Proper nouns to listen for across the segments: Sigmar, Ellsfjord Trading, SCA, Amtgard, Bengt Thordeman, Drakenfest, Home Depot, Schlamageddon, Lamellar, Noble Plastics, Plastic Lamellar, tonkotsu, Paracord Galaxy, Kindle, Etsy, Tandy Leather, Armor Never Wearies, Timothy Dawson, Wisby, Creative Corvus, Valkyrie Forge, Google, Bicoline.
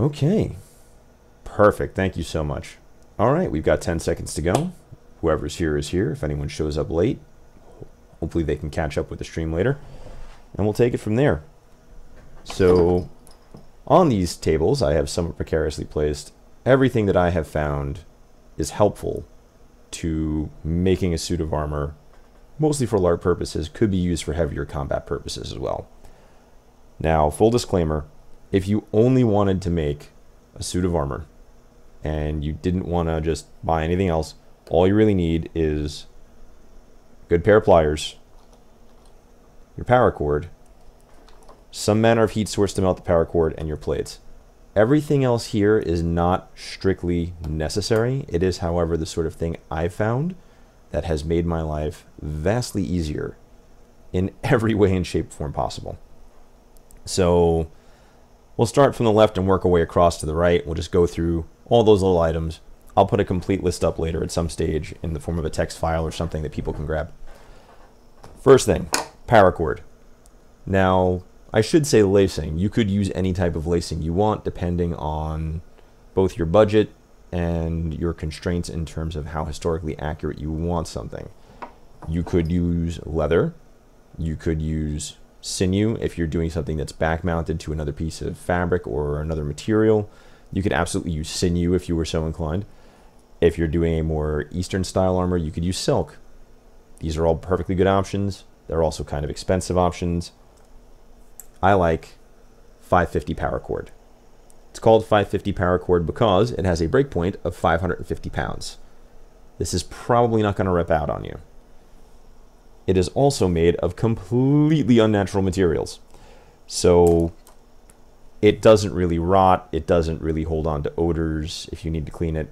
Okay. Perfect. Thank you so much. All right, we've got 10 seconds to go. Whoever's here is here. If anyone shows up late, hopefully they can catch up with the stream later. And we'll take it from there. So on these tables, I have somewhat precariously placed everything that I have found is helpful to making a suit of armor, mostly for LARP purposes, could be used for heavier combat purposes as well. Now, full disclaimer, if you only wanted to make a suit of armor and you didn't want to just buy anything else, all you really need is a good pair of pliers, your paracord, some manner of heat source to melt the paracord, and your plates. Everything else here is not strictly necessary. It is, however, the sort of thing I've found that has made my life vastly easier in every way and shape form possible. So we'll start from the left and work our way across to the right. We'll just go through all those little items. I'll put a complete list up later at some stage in the form of a text file or something that people can grab. First thing, paracord. Now, I should say lacing. You could use any type of lacing you want depending on both your budget and your constraints in terms of how historically accurate you want something. You could use leather. You could use sinew if you're doing something that's back mounted to another piece of fabric or another material. You could absolutely use sinew if you were so inclined. If you're doing a more Eastern style armor, you could use silk. These are all perfectly good options. They're also kind of expensive options. I like 550 paracord. It's called 550 paracord because it has a breakpoint of 550 pounds. This is probably not going to rip out on you. It is also made of completely unnatural materials. So it doesn't really rot. It doesn't really hold on to odors. If you need to clean it,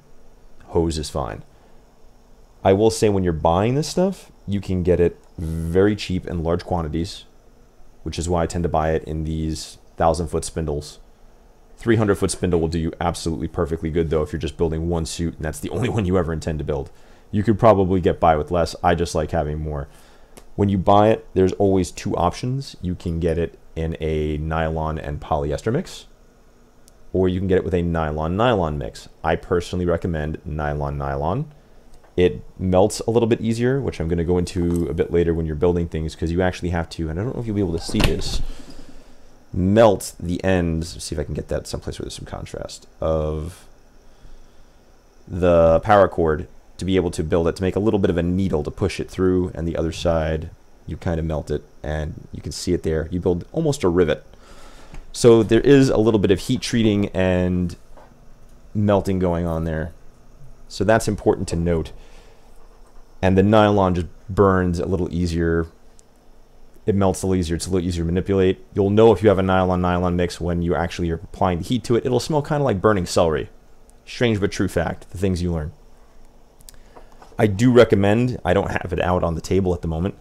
hose is fine. I will say when you're buying this stuff, you can get it very cheap in large quantities, which is why I tend to buy it in these 1,000-foot spindles. 300-foot spindle will do you absolutely perfectly good, though, if you're just building one suit, and that's the only one you ever intend to build. You could probably get by with less. I just like having more. When you buy it, there's always two options. You can get it in a nylon and polyester mix, or you can get it with a nylon-nylon mix. I personally recommend nylon-nylon. It melts a little bit easier, which I'm going to go into a bit later when you're building things, because you actually have to, and I don't know if you'll be able to see this, melt the ends. Let's see if I can get that someplace where there's some contrast of the paracord to be able to build it, to make a little bit of a needle to push it through, and the other side, you kind of melt it, and you can see it there. You build almost a rivet. So there is a little bit of heat treating and melting going on there. So that's important to note. And the nylon just burns a little easier. It melts a little easier. It's a little easier to manipulate. You'll know if you have a nylon-nylon mix when you actually are applying the heat to it. It'll smell kind of like burning celery. Strange but true fact, the things you learn. I do recommend, I don't have it out on the table at the moment,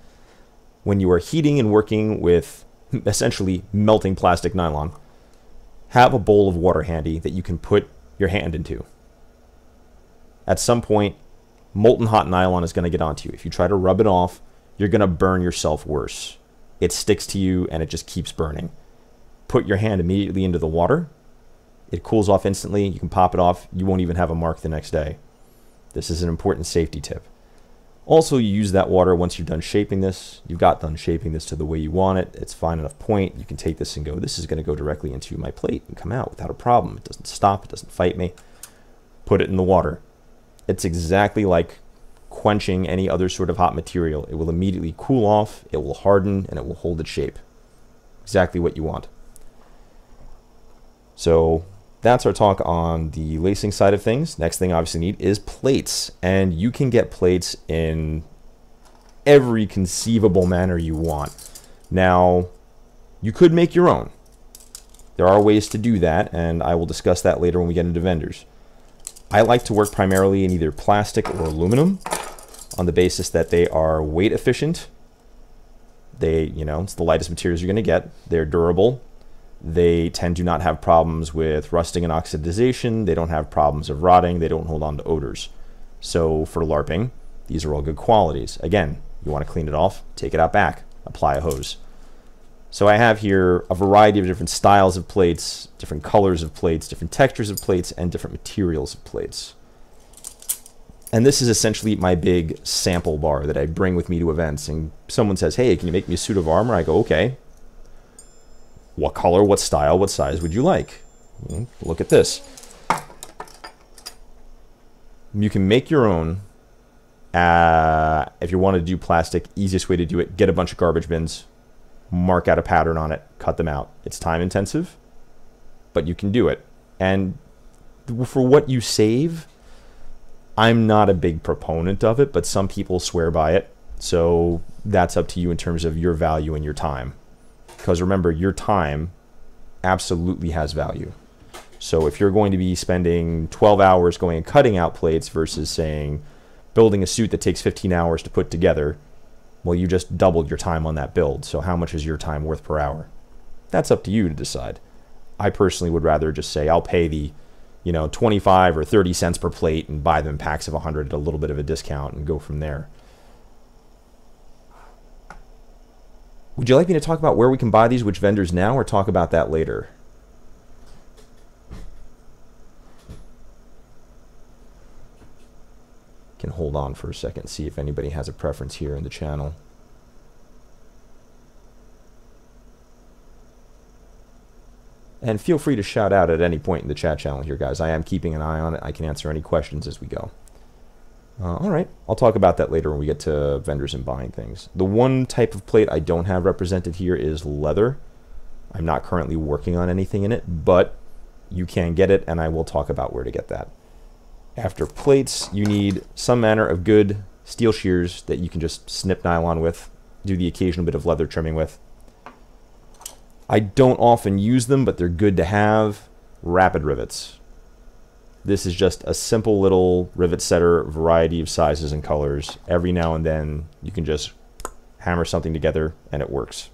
when you are heating and working with essentially melting plastic nylon, have a bowl of water handy that you can put your hand into. At some point, molten hot nylon is going to get onto you. If you try to rub it off, you're going to burn yourself worse. It sticks to you and it just keeps burning. Put your hand immediately into the water. It cools off instantly. You can pop it off. You won't even have a mark the next day. This is an important safety tip. Also, you use that water once you're done shaping this. You've got done shaping this to the way you want it. It's fine enough point. You can take this and go, this is going to go directly into my plate and come out without a problem. It doesn't stop. It doesn't fight me. Put it in the water. It's exactly like quenching any other sort of hot material. It will immediately cool off, it will harden, and it will hold its shape. Exactly what you want. So that's our talk on the lacing side of things. Next thing I obviously need is plates. And you can get plates in every conceivable manner you want. Now, you could make your own. There are ways to do that, and I will discuss that later when we get into vendors. I like to work primarily in either plastic or aluminum on the basis that they are weight efficient. They, you know, it's the lightest materials you're going to get. They're durable. They tend to not have problems with rusting and oxidization. They don't have problems of rotting. They don't hold on to odors. So for LARPing, these are all good qualities. Again, you want to clean it off, take it out back, apply a hose. So I have here a variety of different styles of plates, different colors of plates, different textures of plates, and different materials of plates. And this is essentially my big sample bar that I bring with me to events. And someone says, hey, can you make me a suit of armor? I go, okay. What color, what style, what size would you like? Look at this. You can make your own. If you want to do plastic, easiest way to do it, get a bunch of garbage bins, mark out a pattern on it, cut them out. It's time intensive, but you can do it. And for what you save, I'm not a big proponent of it, but some people swear by it. So that's up to you in terms of your value and your time. Because remember, your time absolutely has value. So if you're going to be spending 12 hours going and cutting out plates versus saying building a suit that takes 15 hours to put together, well, you just doubled your time on that build. So how much is your time worth per hour? That's up to you to decide. I personally would rather just say I'll pay the 25 or 30 cents per plate and buy them in packs of 100 at a little bit of a discount and go from there. Would you like me to talk about where we can buy these, which vendors now, or talk about that later? Can hold on for a second, see if anybody has a preference here in the channel. And feel free to shout out at any point in the chat channel here, guys. I am keeping an eye on it. I can answer any questions as we go. All right, I'll talk about that later when we get to vendors and buying things. The one type of plate I don't have represented here is leather. I'm not currently working on anything in it, but you can get it, and I will talk about where to get that. After plates, you need some manner of good steel shears that you can just snip nylon with, do the occasional bit of leather trimming with. I don't often use them, but they're good to have. Rapid rivets. This is just a simple little rivet setter, variety of sizes and colors. Every now and then, you can just hammer something together, and it works.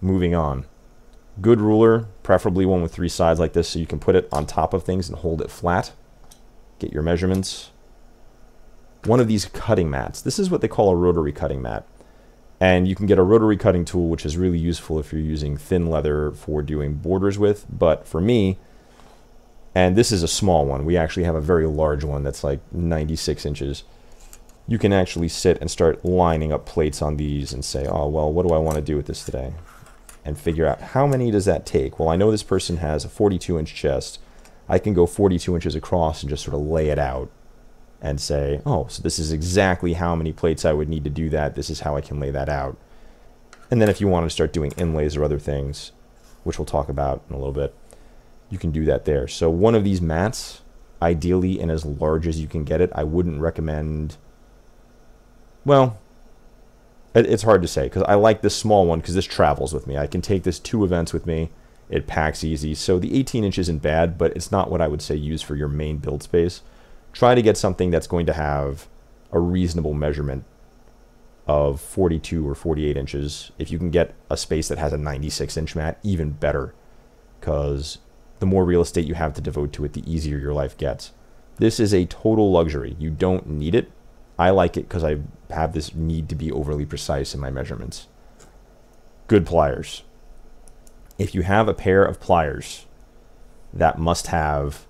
Moving on. Good ruler, preferably one with three sides like this, so you can put it on top of things and hold it flat. Get your measurements. One of these cutting mats. This is what they call a rotary cutting mat. And you can get a rotary cutting tool, which is really useful if you're using thin leather for doing borders with. But for me, and this is a small one, we actually have a very large one that's like 96 inches. You can actually sit and start lining up plates on these and say, oh, well, what do I want to do with this today? And figure out how many does that take? Well, I know this person has a 42-inch chest. I can go 42 inches across and just sort of lay it out and say, oh, so this is exactly how many plates I would need to do that. This is how I can lay that out. And then if you want to start doing inlays or other things, which we'll talk about in a little bit, you can do that there. So one of these mats, ideally and as large as you can get it, I wouldn't recommend, well, it's hard to say because I like this small one because this travels with me. I can take this to events with me. It packs easy, so the 18 inch isn't bad, but it's not what I would say use for your main build space. Try to get something that's going to have a reasonable measurement of 42 or 48 inches. If you can get a space that has a 96 inch mat, even better, because the more real estate you have to devote to it, the easier your life gets. This is a total luxury. You don't need it. I like it because I have this need to be overly precise in my measurements. Good pliers. If you have a pair of pliers that must have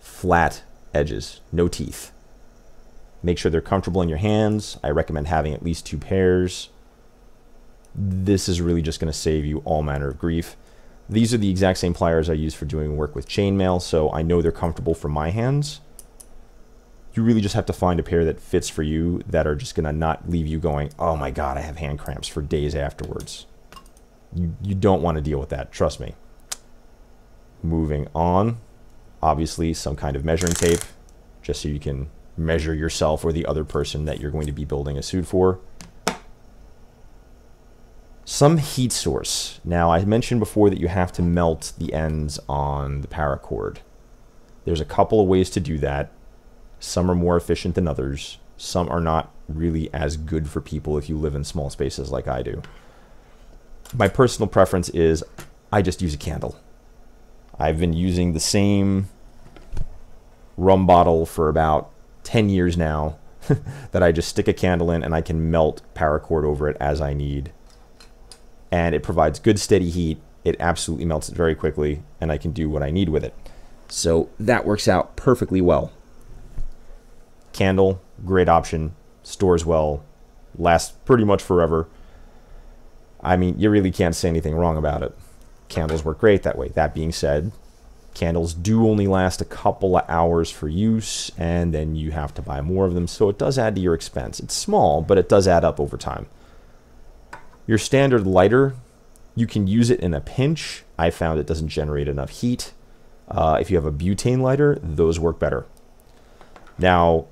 flat edges, no teeth, make sure they're comfortable in your hands. I recommend having at least two pairs. This is really just going to save you all manner of grief. These are the exact same pliers I use for doing work with chainmail, so I know they're comfortable for my hands. You really just have to find a pair that fits for you, that are just going to not leave you going, oh my God, I have hand cramps for days afterwards. You don't want to deal with that, trust me. Moving on, obviously some kind of measuring tape, just so you can measure yourself or the other person that you're going to be building a suit for. Some heat source. Now, I mentioned before that you have to melt the ends on the paracord. There's a couple of ways to do that. Some are more efficient than others. Some are not really as good for people if you live in small spaces like I do. My personal preference is I just use a candle. I've been using the same rum bottle for about 10 years now that I just stick a candle in and I can melt paracord over it as I need. and it provides good steady heat. It absolutely melts it very quickly, and I can do what I need with it. So that works out perfectly well. Candle, great option, stores well, lasts pretty much forever. I mean, you really can't say anything wrong about it. Candles work great that way. That being said, candles do only last a couple of hours for use, and then you have to buy more of them, so it does add to your expense. It's small, but it does add up over time. Your standard lighter, you can use it in a pinch. I found it doesn't generate enough heat. If you have a butane lighter, those work better. Now,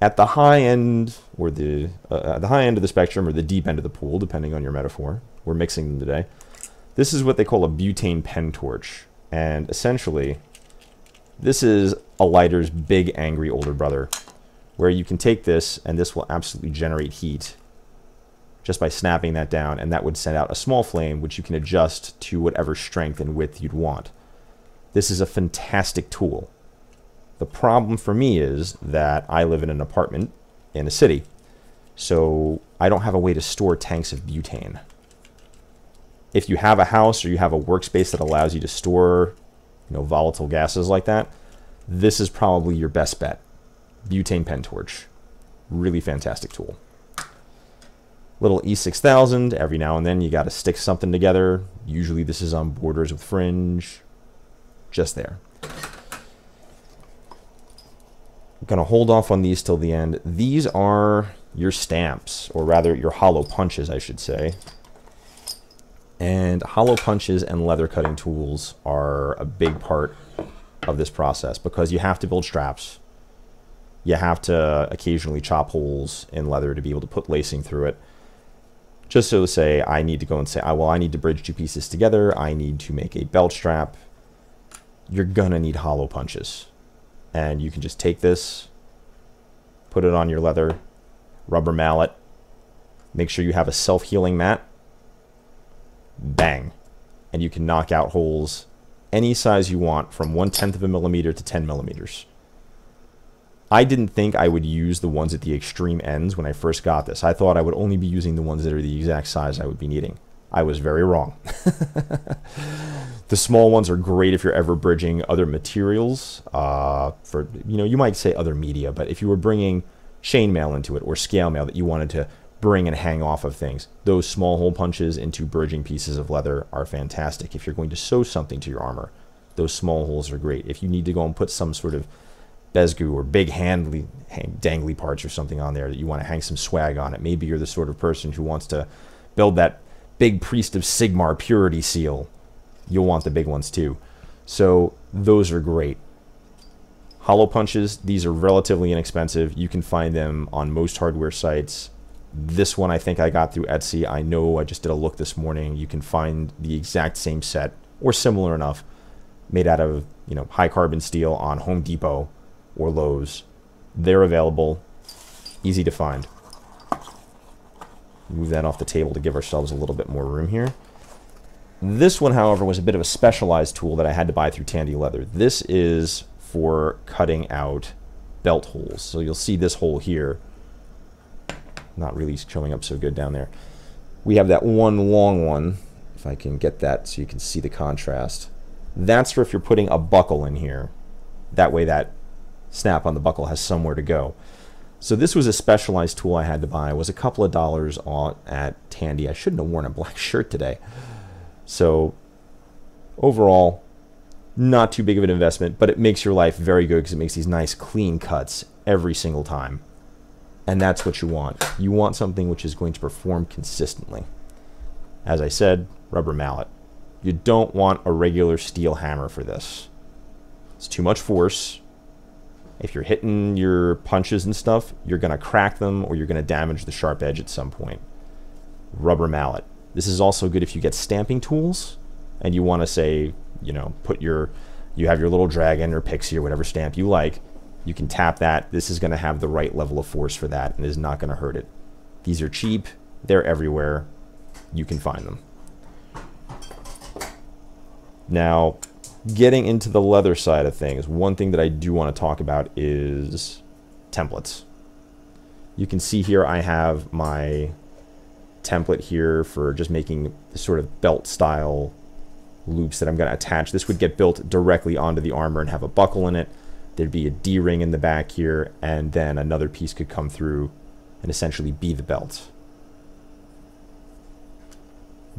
at the high end, or the high end of the spectrum, or the deep end of the pool, depending on your metaphor, we're mixing them today. This is what they call a butane pentorch, and essentially, this is a lighter's big, angry older brother, where you can take this, and this will absolutely generate heat just by snapping that down, and that would send out a small flame, which you can adjust to whatever strength and width you'd want. This is a fantastic tool. The problem for me is that I live in an apartment in a city, so I don't have a way to store tanks of butane. If you have a house or you have a workspace that allows you to store, you know, volatile gases like that, this is probably your best bet. Butane pentorch. Really fantastic tool. Little E6000, every now and then you got to stick something together. Usually this is on borders with fringe. Just there. I'm going to hold off on these till the end. These are your stamps, or rather your hollow punches, I should say. And hollow punches and leather cutting tools are a big part of this process because you have to build straps. You have to occasionally chop holes in leather to be able to put lacing through it. Just so to say, I need to go and say, well, I need to bridge two pieces together. I need to make a belt strap. You're gonna need hollow punches. And you can just take this, put it on your leather, rubber mallet, make sure you have a self-healing mat, bang, and you can knock out holes any size you want from 1/10 of a millimeter to 10 millimeters. I didn't think I would use the ones at the extreme ends when I first got this. I thought I would only be using the ones that are the exact size I would be needing. I was very wrong. The small ones are great if you're ever bridging other materials. For you might say other media, but if you were bringing chainmail into it or scale mail that you wanted to bring and hang off of things, those small hole punches into bridging pieces of leather are fantastic. If you're going to sew something to your armor, those small holes are great. If you need to go and put some sort of bezgoo or big dangly parts or something on there that you want to hang some swag on it, maybe you're the sort of person who wants to build that big Priest of Sigmar purity seal. You'll want the big ones too. So those are great. Hollow punches, these are relatively inexpensive. You can find them on most hardware sites. This one I think I got through Etsy. I know I just did a look this morning. You can find the exact same set or similar enough made out of, high carbon steel on Home Depot or Lowe's. They're available, easy to find. Move that off the table to give ourselves a little bit more room here. This one, however, was a bit of a specialized tool that I had to buy through Tandy Leather. This is for cutting out belt holes. So you'll see this hole here. Not really showing up so good down there. We have that one long one, if I can get that so you can see the contrast. That's for if you're putting a buckle in here. That way that snap on the buckle has somewhere to go. So this was a specialized tool I had to buy. It was a couple of dollars at Tandy. I shouldn't have worn a black shirt today. So overall, not too big of an investment, but it makes your life very good because it makes these nice clean cuts every single time. And that's what you want. You want something which is going to perform consistently. As I said, rubber mallet. You don't want a regular steel hammer for this. It's too much force. If you're hitting your punches and stuff, you're going to crack them or you're going to damage the sharp edge at some point. Rubber mallet. This is also good if you get stamping tools and you want to say, put your, you have your little dragon or pixie or whatever stamp you like. You can tap that. This is going to have the right level of force for that and is not going to hurt it. These are cheap. They're everywhere. You can find them. Now, getting into the leather side of things, one thing that I do want to talk about is templates. You can see here I have my template here for just making this sort of belt style loops that I'm going to attach. This would get built directly onto the armor and have a buckle in it. There'd be a D-ring in the back here, and then another piece could come through and essentially be the belt.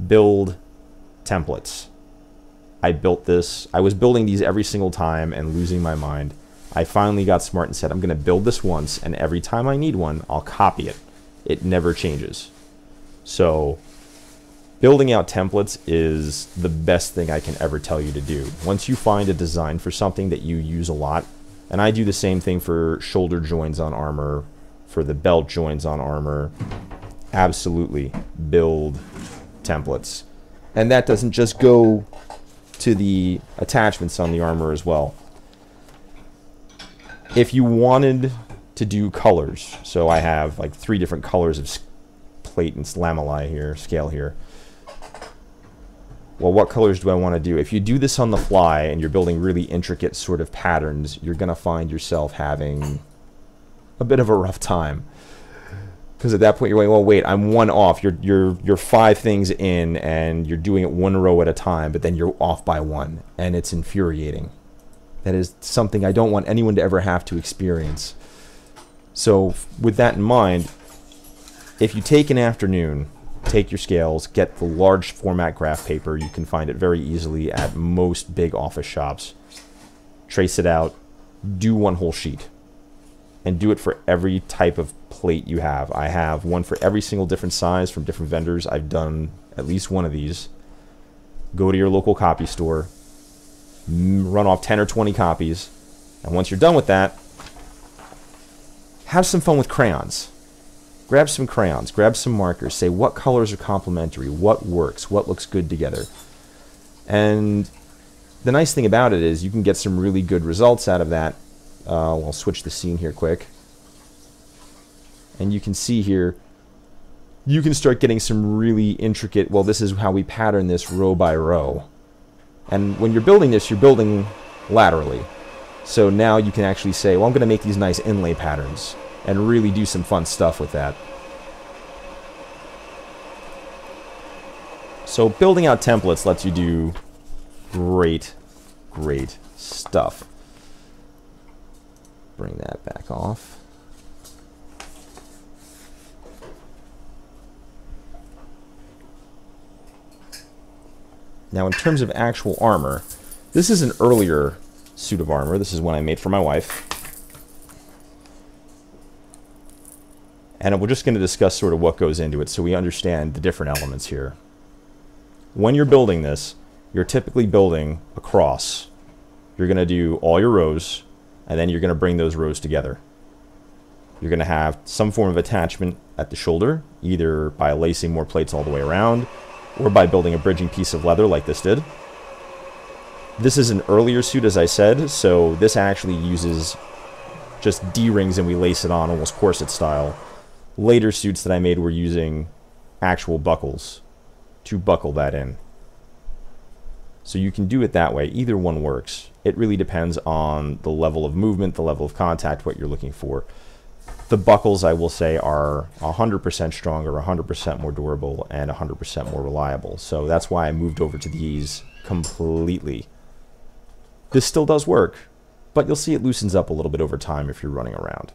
Build templates. I built this. I was building these every single time and losing my mind. I finally got smart and said, I'm going to build this once, and every time I need one, I'll copy it. It never changes. So building out templates is the best thing I can ever tell you to do. Once you find a design for something that you use a lot, and I do the same thing for shoulder joints on armor, for the belt joints on armor, absolutely build templates. And that doesn't just go to the attachments on the armor as well. If you wanted to do colors, so I have like 3 different colors of plate and lamellae here, scale here. Well, what colors do I want to do? If you do this on the fly and you're building really intricate sort of patterns, you're going to find yourself having a bit of a rough time. Because at that point you're going, well, wait, I'm one off. You're 5 things in and you're doing it one row at a time, but then you're off by 1, and it's infuriating. That is something I don't want anyone to ever have to experience. So with that in mind, if you take an afternoon, take your scales, get the large format graph paper. You can find it very easily at most big office shops. Trace it out, do one whole sheet, and do it for every type of plate you have. I have one for every single different size from different vendors. I've done at least one of these. Go to your local copy store, run off 10 or 20 copies, and once you're done with that, have some fun with crayons. Grab some crayons, grab some markers, say what colors are complementary, what works, what looks good together. And the nice thing about it is you can get some really good results out of that. I'll switch the scene here quick. And you can see here, you can start getting some really intricate, well, this is how we pattern this row by row. And when you're building this, you're building laterally. So now you can actually say, well, I'm going to make these nice inlay patterns and really do some fun stuff with that. So building out templates lets you do great, great stuff. Bring that back off. Now in terms of actual armor, this is an earlier suit of armor. This is one I made for my wife. And we're just going to discuss sort of what goes into it so we understand the different elements here. When you're building this, you're typically building a cross. You're going to do all your rows, and then you're going to bring those rows together. You're going to have some form of attachment at the shoulder, either by lacing more plates all the way around, or by building a bridging piece of leather like this did. This is an earlier suit, as I said, so this actually uses just D-rings and we lace it on almost corset style. Later suits that I made were using actual buckles to buckle that in. So you can do it that way. Either one works. It really depends on the level of movement, the level of contact, what you're looking for. The buckles, I will say, are 100% stronger, 100% more durable, and 100% more reliable. So that's why I moved over to these completely. This still does work, but you'll see it loosens up a little bit over time if you're running around.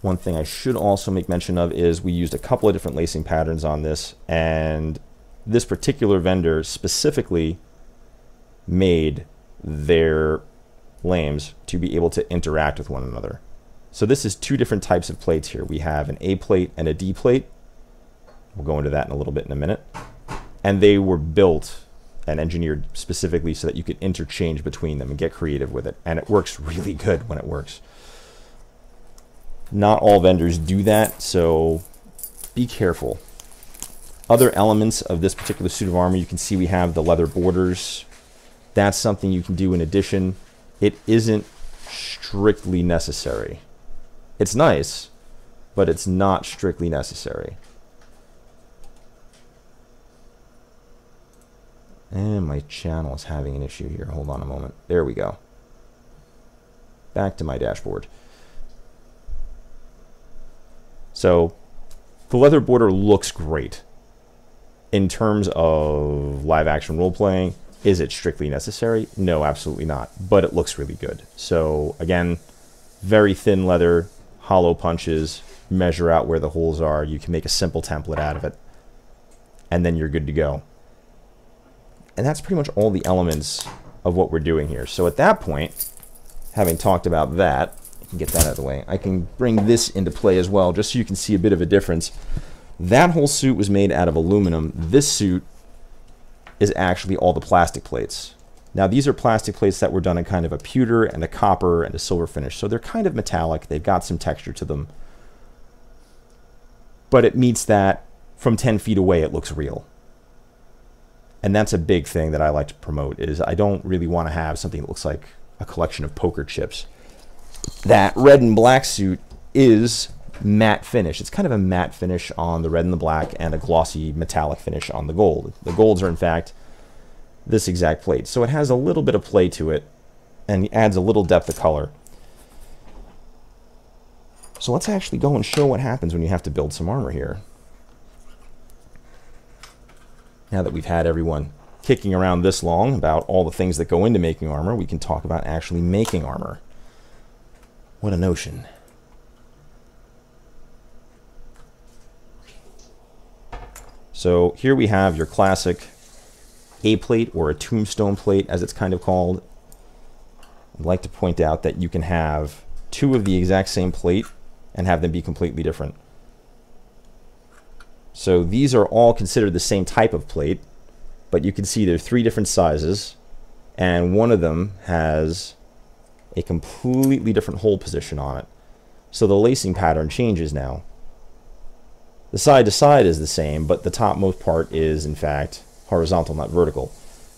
One thing I should also make mention of is we used a couple of different lacing patterns on this, and this particular vendor specifically made their lames to be able to interact with one another. So this is 2 different types of plates here. We have an A plate and a D plate. We'll go into that in a little bit in a minute. And they were built and engineered specifically so that you could interchange between them and get creative with it. And it works really good when it works. Not all vendors do that, so be careful. Other elements of this particular suit of armor, you can see we have the leather borders. That's something you can do in addition. It isn't strictly necessary. It's nice, but it's not strictly necessary. And my channel is having an issue here. Hold on a moment. There we go. back to my dashboard. So the leather border looks great. In terms of live action role playing, is it strictly necessary? No, absolutely not. But it looks really good. So again, very thin leather, hollow punches, measure out where the holes are. You can make a simple template out of it, and then you're good to go. And that's pretty much all the elements of what we're doing here. So at that point, having talked about that, I can get that out of the way. I can bring this into play as well, just so you can see a bit of a difference. That whole suit was made out of aluminum. This suit is actually all the plastic plates. Now, these are plastic plates that were done in kind of a pewter and a copper and a silver finish. So they're kind of metallic. They've got some texture to them. But it meets that from 10 feet away, it looks real. And that's a big thing that I like to promote, is I don't really want to have something that looks like a collection of poker chips. That red and black suit is matte finish. It's kind of a matte finish on the red and the black and a glossy metallic finish on the gold. The golds are, in fact, this exact plate. So it has a little bit of play to it and adds a little depth of color. So let's actually go and show what happens when you have to build some armor here. Now that we've had everyone kicking around this long about all the things that go into making armor, we can talk about actually making armor. What a notion. So here we have your classic A-plate, or a tombstone plate as it's kind of called. I'd like to point out that you can have two of the exact same plate and have them be completely different. So these are all considered the same type of plate, but you can see they're three different sizes, and one of them has a completely different hole position on it. So the lacing pattern changes now. The side to side is the same, but the topmost part is, in fact, horizontal, not vertical.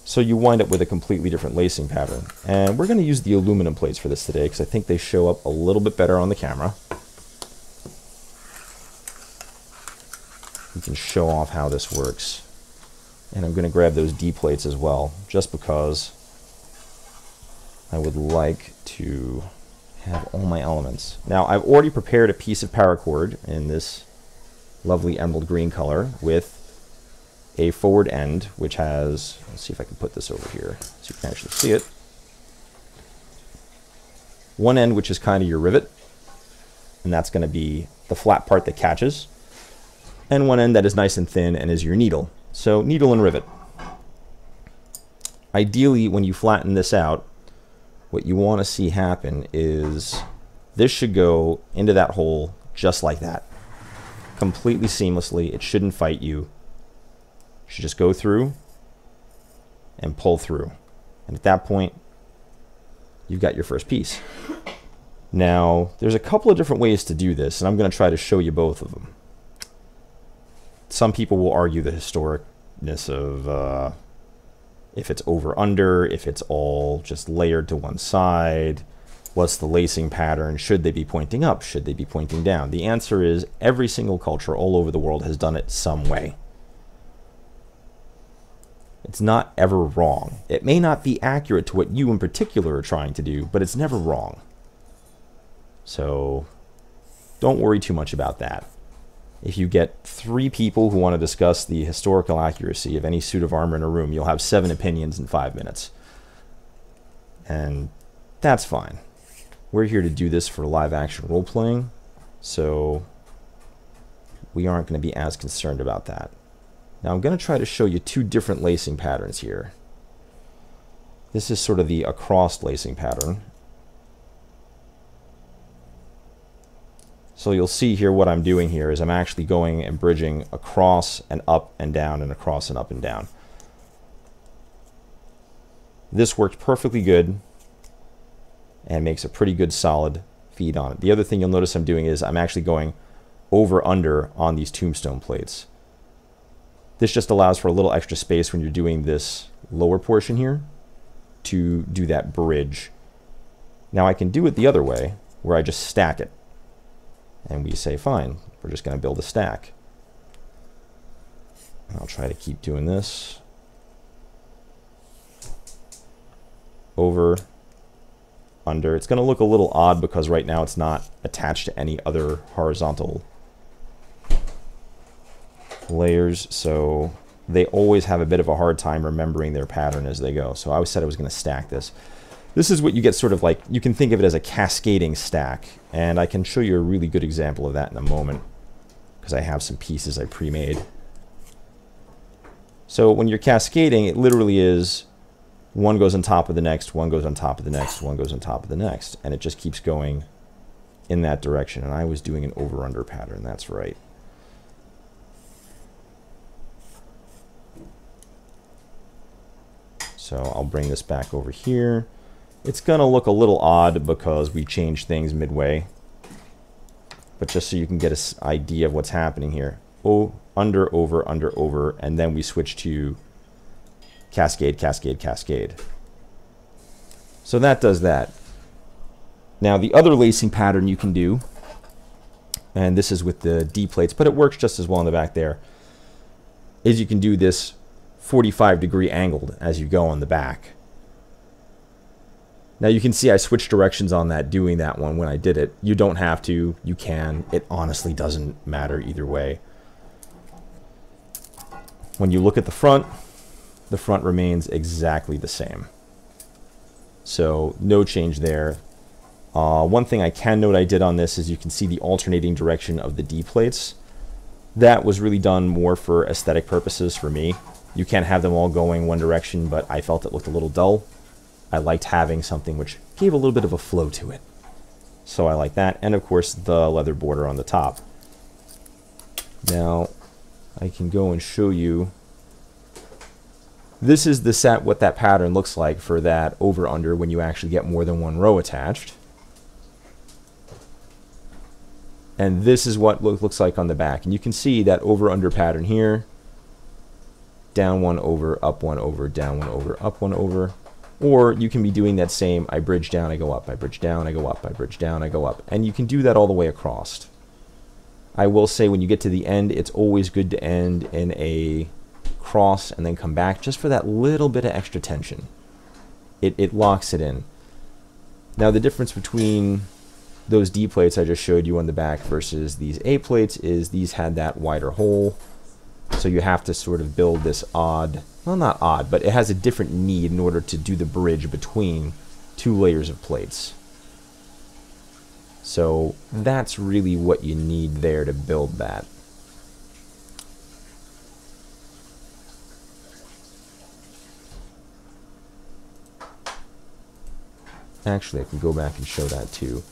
So you wind up with a completely different lacing pattern. And we're going to use the aluminum plates for this today because I think they show up a little bit better on the camera. You can show off how this works. And I'm going to grab those D plates as well, just because I would like to have all my elements. Now, I've already prepared a piece of paracord in this lovely emerald green color with a forward end, which has, let's see if I can put this over here so you can actually see it. One end, which is kind of your rivet, and that's going to be the flat part that catches, and one end that is nice and thin and is your needle. So needle and rivet. Ideally, when you flatten this out, what you want to see happen is this should go into that hole just like that, completely seamlessly. It shouldn't fight you. You should just go through and pull through. And at that point, you've got your first piece. Now, there's a couple of different ways to do this, and I'm going to try to show you both of them. Some people will argue the historicness of if it's over under, if it's all just layered to one side, what's the lacing pattern, should they be pointing up, should they be pointing down? The answer is every single culture all over the world has done it some way. It's not ever wrong. It may not be accurate to what you in particular are trying to do, but it's never wrong. So don't worry too much about that. If you get three people who want to discuss the historical accuracy of any suit of armor in a room, you'll have 7 opinions in 5 minutes. And that's fine. We're here to do this for live action role playing, so we aren't going to be as concerned about that. Now I'm going to try to show you 2 different lacing patterns here. This is sort of the across lacing pattern. So you'll see here what I'm doing here is I'm actually going and bridging across and up and down and across and up and down. This works perfectly good and makes a pretty good solid feed on it. The other thing you'll notice I'm doing is I'm actually going over under on these tombstone plates. This just allows for a little extra space when you're doing this lower portion here to do that bridge. Now I can do it the other way where I just stack it. And we say, fine, we're just going to build a stack. And I'll try to keep doing this. Over, under. It's going to look a little odd because right now it's not attached to any other horizontal layers, so they always have a bit of a hard time remembering their pattern as they go. So I said I was going to stack this. This is what you get, sort of like, you can think of it as a cascading stack, and I can show you a really good example of that in a moment because I have some pieces I pre-made. So when you're cascading, it literally is one goes on top of the next, one goes on top of the next, one goes on top of the next, and it just keeps going in that direction. And I was doing an over-under pattern, that's right. So I'll bring this back over here. It's gonna look a little odd because we changed things midway, but just so you can get an idea of what's happening here. Oh, under, over, and then we switch to cascade, cascade, cascade. So that does that. Now the other lacing pattern you can do, and this is with the D plates, but it works just as well in the back there, is you can do this 45-degree angled as you go on the back. Now you can see I switched directions on that doing that one when I did it. You don't have to, you can. It honestly doesn't matter either way. When you look at the front remains exactly the same. So no change there. One thing I can note I did on this is you can see the alternating direction of the D plates. That was really done more for aesthetic purposes for me. You can't have them all going one direction, but I felt it looked a little dull. I liked having something which gave a little bit of a flow to it. So I like that, and of course the leather border on the top. Now I can go and show you. This is the set, what that pattern looks like for that over-under when you actually get more than one row attached. And this is what looks like on the back. And you can see that over-under pattern here. Down one over, up one over, down one over, up one over. Or you can be doing that same, I bridge down, I go up, I bridge down, I go up, I bridge down, I go up. And you can do that all the way across. I will say when you get to the end, it's always good to end in a cross and then come back just for that little bit of extra tension. It locks it in. Now the difference between those D plates I just showed you on the back versus these A plates is these had that wider hole. So you have to sort of build this odd, well, not odd, but it has a different need in order to do the bridge between two layers of plates. So that's really what you need there to build that. Actually, I can go back and show that too.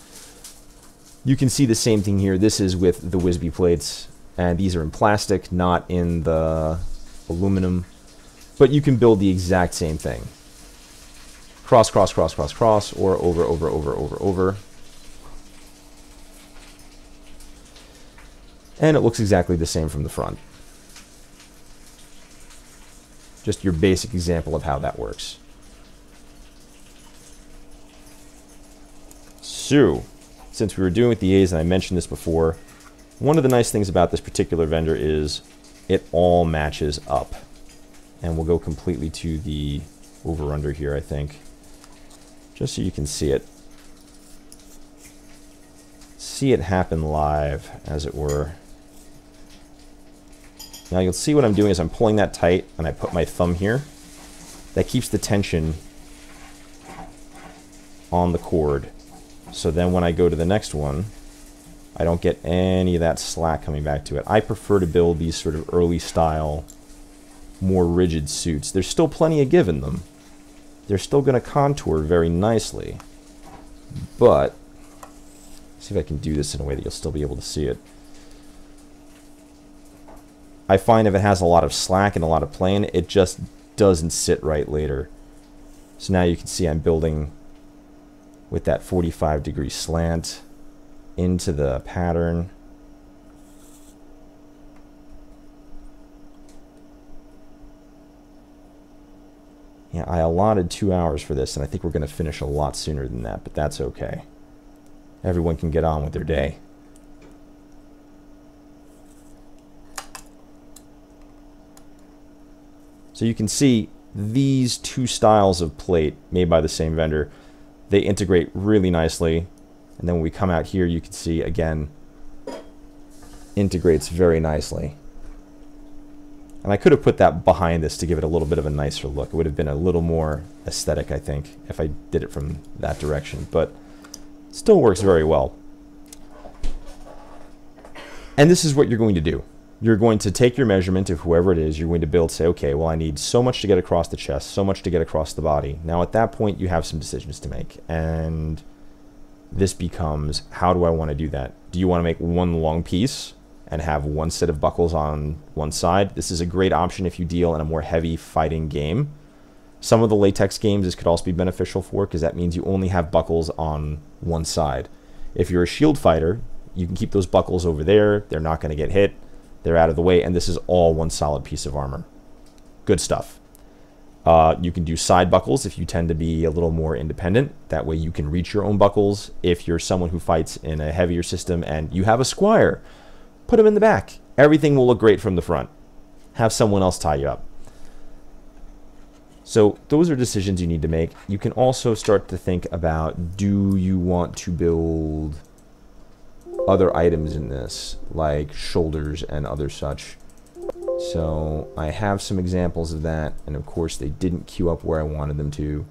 You can see the same thing here. This is with the Wisby plates. And these are in plastic, not in the aluminum. But you can build the exact same thing. Cross, cross, cross, cross, cross, or over, over, over, over, over. And it looks exactly the same from the front. Just your basic example of how that works. So, since we were doing with the A's, and I mentioned this before, one of the nice things about this particular vendor is it all matches up. And we'll go completely to the over-under here, I think, just so you can see it. See it happen live, as it were. Now you'll see what I'm doing is I'm pulling that tight and I put my thumb here. That keeps the tension on the cord. So then when I go to the next one, I don't get any of that slack coming back to it. I prefer to build these sort of early style, more rigid suits. There's still plenty of give in them. They're still going to contour very nicely. But, see if I can do this in a way that you'll still be able to see it. I find if it has a lot of slack and a lot of plane, it just doesn't sit right later. So now you can see I'm building with that 45-degree slant into the pattern. Yeah, I allotted 2 hours for this, and I think we're going to finish a lot sooner than that, but that's okay. Everyone can get on with their day. So you can see these two styles of plate made by the same vendor they integrate really nicely. And then when we come out here, you can see again, integrates very nicely. And I could have put that behind this to give it a little bit of a nicer look. It would have been a little more aesthetic, I think, if I did it from that direction, but still works very well. And this is what you're going to do. You're going to take your measurement of whoever it is you're going to build, say, okay, well, I need so much to get across the chest, so much to get across the body. Now, at that point, you have some decisions to make. And this becomes, how do I want to do that? Do you want to make one long piece and have one set of buckles on one side? This is a great option if you deal in a more heavy fighting game. Some of the latex games this could also be beneficial for, because that means you only have buckles on one side. If you're a shield fighter, you can keep those buckles over there. They're not going to get hit. They're out of the way, and this is all one solid piece of armor. Good stuff. You can do side buckles if you tend to be a little more independent. That way you can reach your own buckles. If you're someone who fights in a heavier system and you have a squire, put him in the back. Everything will look great from the front. Have someone else tie you up. So those are decisions you need to make. You can also start to think about, do you want to build other items in this, like shoulders and other such. So I have some examples of that, and of course they didn't queue up where I wanted them to.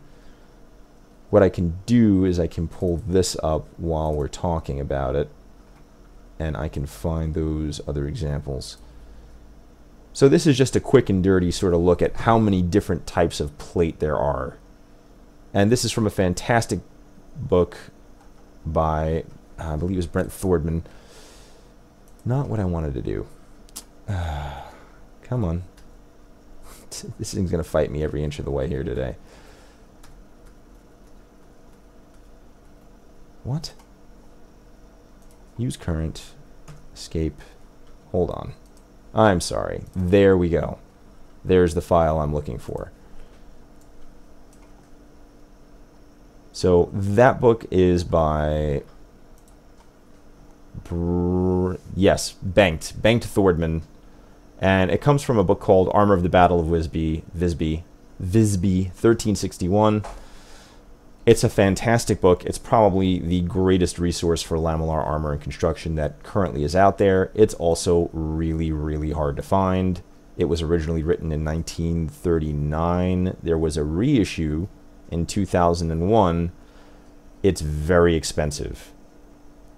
What I can do is I can pull this up while we're talking about it, and I can find those other examples. So this is just a quick and dirty sort of look at how many different types of plate there are. And this is from a fantastic book by, I believe it was Bengt Thordeman. Not what I wanted to do. Come on. This thing's going to fight me every inch of the way here today. What? Use current. Escape. Hold on. I'm sorry. There we go. There's the file I'm looking for. So that book is by... yes, Bengt Thordeman, and it comes from a book called Armor of the Battle of Visby 1361. It's a fantastic book. It's probably the greatest resource for lamellar armor and construction that currently is out there. It's also really, really hard to find. It was originally written in 1939. There was a reissue in 2001. It's very expensive.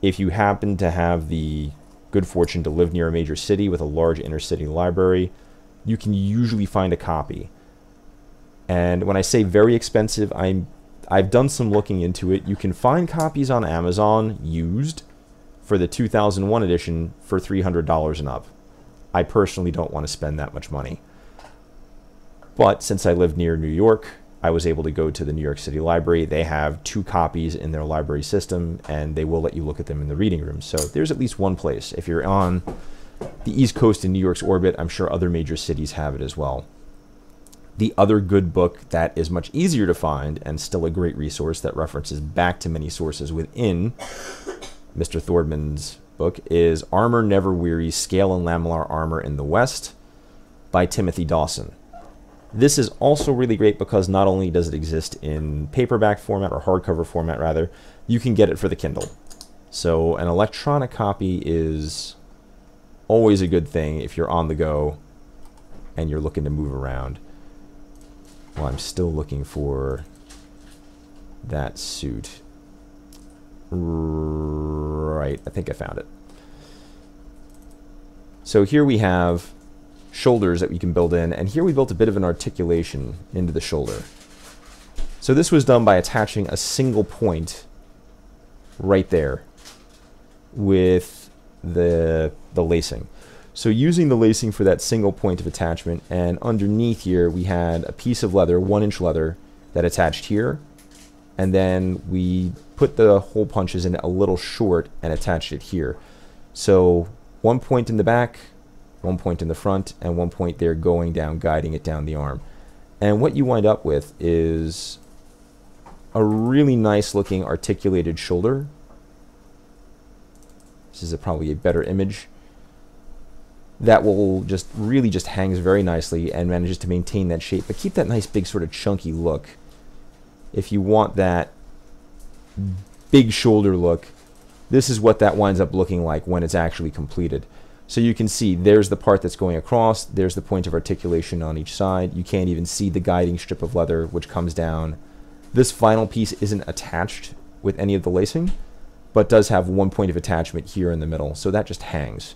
If you happen to have the good fortune to live near a major city with a large inner city library, you can usually find a copy. And when I say very expensive, I've done some looking into it. You can find copies on Amazon used for the 2001 edition for $300 and up. I personally don't want to spend that much money. But since I live near New York, I was able to go to the New York City Library. They have 2 copies in their library system, and they will let you look at them in the reading room. So there's at least one place. If you're on the East Coast in New York's orbit, I'm sure other major cities have it as well. The other good book that is much easier to find and still a great resource that references back to many sources within Mr. Thordeman's book is Armor Never Wearies, Scale and Lamellar Armor in the West by Timothy Dawson. This is also really great because not only does it exist in paperback format, or hardcover format rather, you can get it for the Kindle. So an electronic copy is always a good thing if you're on the go and you're looking to move around. Well, I'm still looking for that suit. Right, I think I found it. So here we have shoulders that we can build in, and here we built a bit of an articulation into the shoulder. So this was done by attaching a single point right there with the lacing. So using the lacing for that single point of attachment, and underneath here we had a piece of leather, 1-inch leather, that attached here, and then we put the hole punches in a little short and attached it here. So one point in the back, one point in the front, and one point there going down, guiding it down the arm. And what you wind up with is a really nice looking articulated shoulder. This is probably a better image. That will just really just hangs very nicely and manages to maintain that shape, but keep that nice big sort of chunky look. If you want that big shoulder look. This is what that winds up looking like when it's actually completed. So you can see there's the part that's going across, there's the point of articulation on each side. You can't even see the guiding strip of leather which comes down. This final piece isn't attached with any of the lacing, but does have one point of attachment here in the middle, so that just hangs.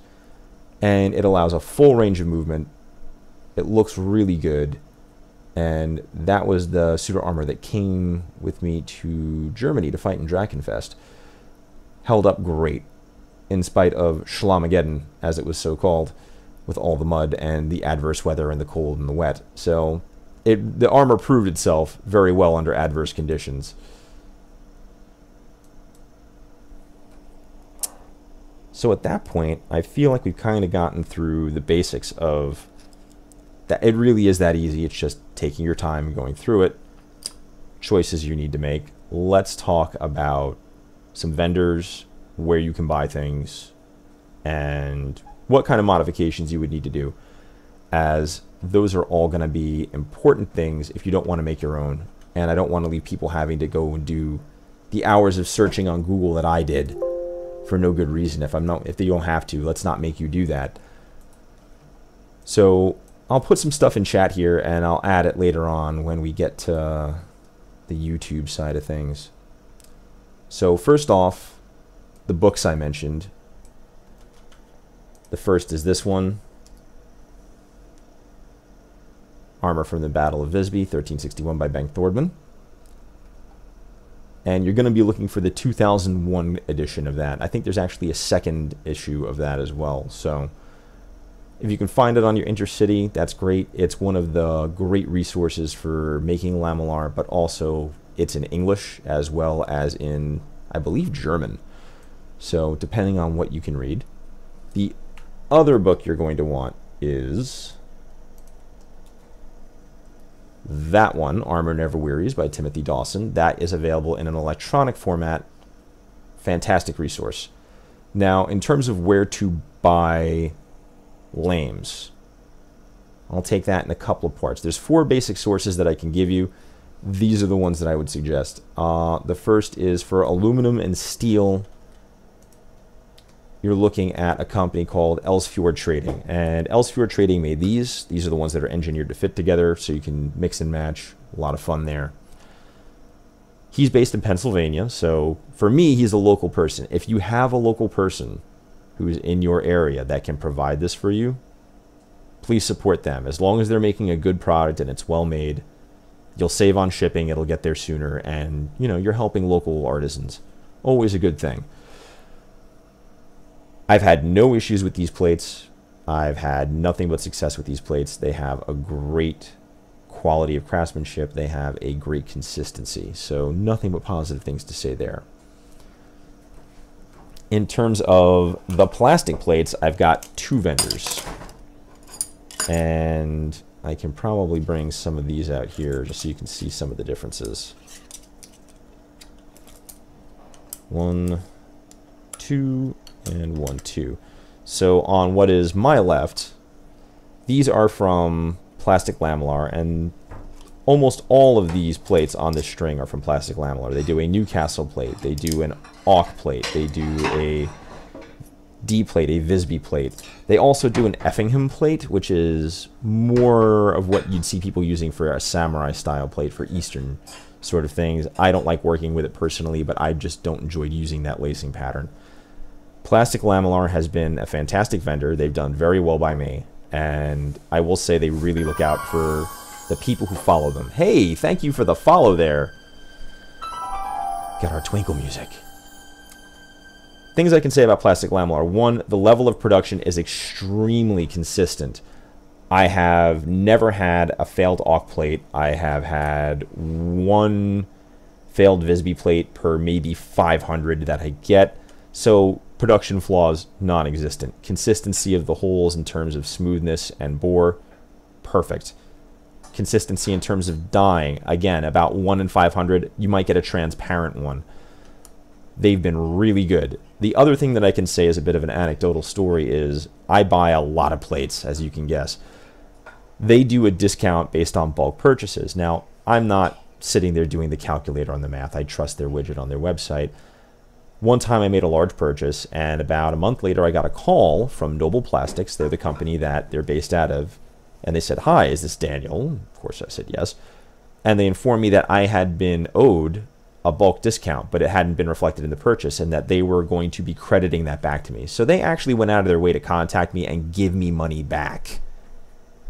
And it allows a full range of movement. It looks really good. And that was the suit of armor that came with me to Germany to fight in Drakenfest. Held up great, in spite of Schlamageddon, as it was so called, with all the mud and the adverse weather and the cold and the wet. So the armor proved itself very well under adverse conditions. So at that point, I feel like we've kind of gotten through the basics of that. It really is that easy. It's just taking your time and going through it. Choices you need to make. Let's talk about some vendors, where you can buy things, and what kind of modifications you would need to do, as those are all going to be important things if you don't want to make your own. And I don't want to leave people having to go and do the hours of searching on Google that I did for no good reason. If you don't have to, let's not make you do that. So I'll put some stuff in chat here, and I'll add it later on when we get to the YouTube side of things. So first off, the books I mentioned. The first is this one, Armor from the Battle of Visby, 1361 by Bengt Thordeman. And you're going to be looking for the 2001 edition of that. I think there's actually a second issue of that as well. So if you can find it on your Intercity, that's great. It's one of the great resources for making Lamellar, but also it's in English as well as in, I believe, German. So depending on what you can read. The other book you're going to want is that one, Armor Never Wearies by Timothy Dawson. That is available in an electronic format. Fantastic resource. Now, in terms of where to buy lames, I'll take that in a couple of parts. There's four basic sources that I can give you. These are the ones that I would suggest. The first is for aluminum and steel. You're looking at a company called Ellsfjord Trading. And Ellsfjord Trading made these. These are the ones that are engineered to fit together, so you can mix and match. A lot of fun there. He's based in Pennsylvania, so for me, he's a local person. If you have a local person who's in your area that can provide this for you, please support them. As long as they're making a good product and it's well made, you'll save on shipping, it'll get there sooner, and you know, you're helping local artisans. Always a good thing. I've had no issues with these plates. I've had nothing but success with these plates. They have a great quality of craftsmanship. They have a great consistency. So nothing but positive things to say there. In terms of the plastic plates, I've got two vendors. And I can probably bring some of these out here just so you can see some of the differences. One, two, and 1, 2. So on what is my left, these are from Plastic Lamellar, and almost all of these plates on this string are from Plastic Lamellar. They do a Newcastle plate, they do an Auk plate, they do a D plate, a Visby plate. They also do an Effingham plate, which is more of what you'd see people using for a samurai style plate for Eastern sort of things. I don't like working with it personally, but I just don't enjoy using that lacing pattern. Plastic Lamellar has been a fantastic vendor. They've done very well by me, and I will say they really look out for the people who follow them. Hey, thank you for the follow there. Got our twinkle music. Things I can say about Plastic Lamellar. One, the level of production is extremely consistent. I have never had a failed Auk plate. I have had one failed Visby plate per maybe 500 that I get. So production flaws non-existent. Consistency of the holes in terms of smoothness and bore, perfect. Consistency in terms of dyeing, again, about 1 in 500. You might get a transparent one. They've been really good. The other thing that I can say is a bit of an anecdotal story is I buy a lot of plates, as you can guess. They do a discount based on bulk purchases. Now, I'm not sitting there doing the calculator on the math. I trust their widget on their website. One time I made a large purchase, and about a month later I got a call from Noble Plastics. They're the company that they're based out of. And they said, "Hi, is this Daniel?" Of course I said yes. And they informed me that I had been owed a bulk discount, but it hadn't been reflected in the purchase, and that they were going to be crediting that back to me. So they actually went out of their way to contact me and give me money back,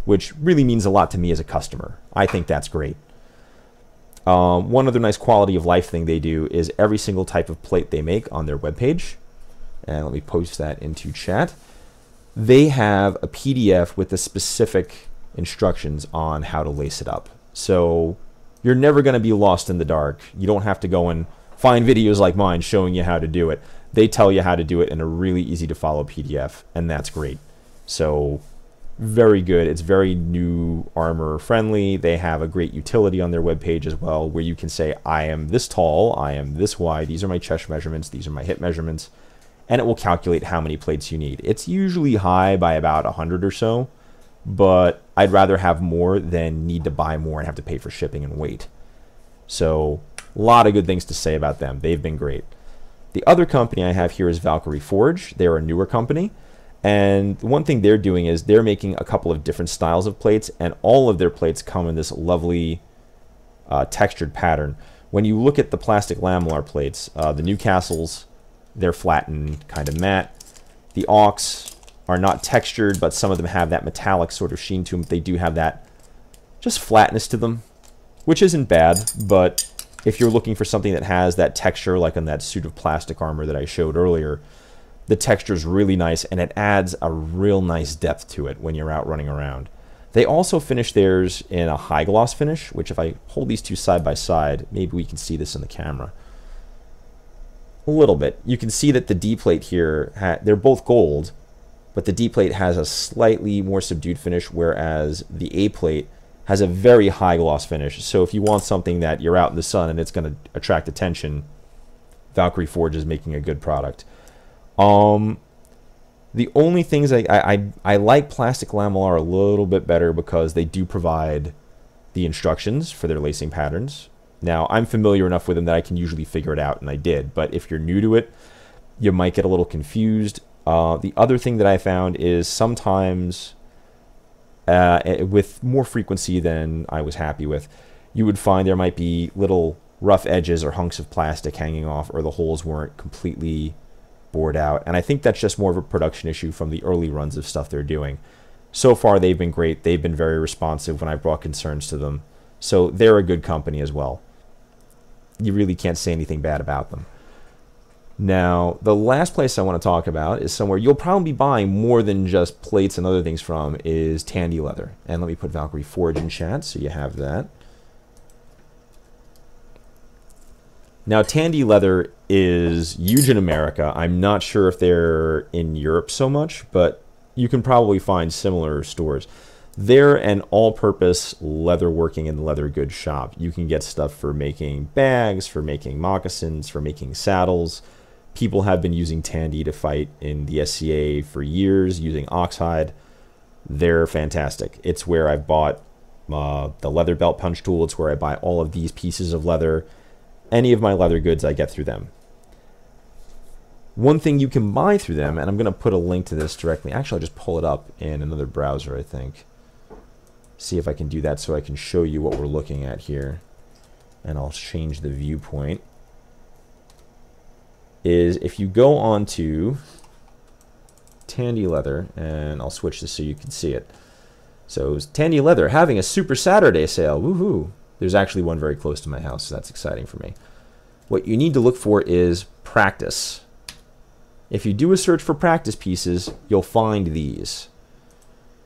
which really means a lot to me as a customer. I think that's great. One other nice quality of life thing they do is every single type of plate they make on their webpage, and let me post that into chat, they have a PDF with the specific instructions on how to lace it up. So you're never going to be lost in the dark. You don't have to go and find videos like mine showing you how to do it. They tell you how to do it in a really easy to follow PDF, and that's great. So very good. It's very new armor friendly. They have a great utility on their webpage as well, where you can say, I am this tall, I am this wide, these are my chest measurements, these are my hip measurements, and it will calculate how many plates you need. It's usually high by about 100 or so, but I'd rather have more than need to buy more and have to pay for shipping and weight. So a lot of good things to say about them. They've been great. The other company I have here is Valkyrie Forge. They're a newer company. And one thing they're doing is they're making a couple of different styles of plates, and all of their plates come in this lovely textured pattern. When you look at the plastic lamellar plates, the Newcastles, they're flattened, kind of matte. The Auks are not textured, but some of them have that metallic sort of sheen to them. They do have that just flatness to them, which isn't bad, but if you're looking for something that has that texture, like on that suit of plastic armor that I showed earlier, the texture is really nice, and it adds a real nice depth to it when you're out running around. They also finish theirs in a high gloss finish, which if I hold these two side by side, maybe we can see this in the camera a little bit. You can see that the D plate here, they're both gold, but the D plate has a slightly more subdued finish, whereas the A plate has a very high gloss finish. So if you want something that you're out in the sun and it's going to attract attention, Valkyrie Forge is making a good product. The only things I like Plastic Lamellar a little bit better because they do provide the instructions for their lacing patterns. Now, I'm familiar enough with them that I can usually figure it out, and I did. But if you're new to it, you might get a little confused. The other thing that I found is sometimes, with more frequency than I was happy with, you would find there might be little rough edges or hunks of plastic hanging off, or the holes weren't completely bored out. And I think that's just more of a production issue from the early runs of stuff they're doing. So far, they've been great. They've been very responsive when I brought concerns to them. So they're a good company as well. You really can't say anything bad about them. Now, the last place I want to talk about is somewhere you'll probably be buying more than just plates and other things from, is Tandy Leather. And let me put Valkyrie Forge in chat so you have that. Now, Tandy Leather is huge in America. I'm not sure if they're in Europe so much, but you can probably find similar stores. They're an all-purpose leather working and leather goods shop. You can get stuff for making bags, for making moccasins, for making saddles. People have been using Tandy to fight in the SCA for years using oxhide. They're fantastic. It's where I bought the leather belt punch tool. It's where I buy all of these pieces of leather. Any of my leather goods I get through them. One thing you can buy through them, and I'm going to put a link to this directly. Actually, I'll just pull it up in another browser, I think. See if I can do that so I can show you what we're looking at here. And I'll change the viewpoint. Is if you go on to Tandy Leather, and I'll switch this so you can see it. So Tandy Leather having a Super Saturday sale. Woohoo! There's actually one very close to my house, so that's exciting for me. What you need to look for is practice. If you do a search for practice pieces, you'll find these.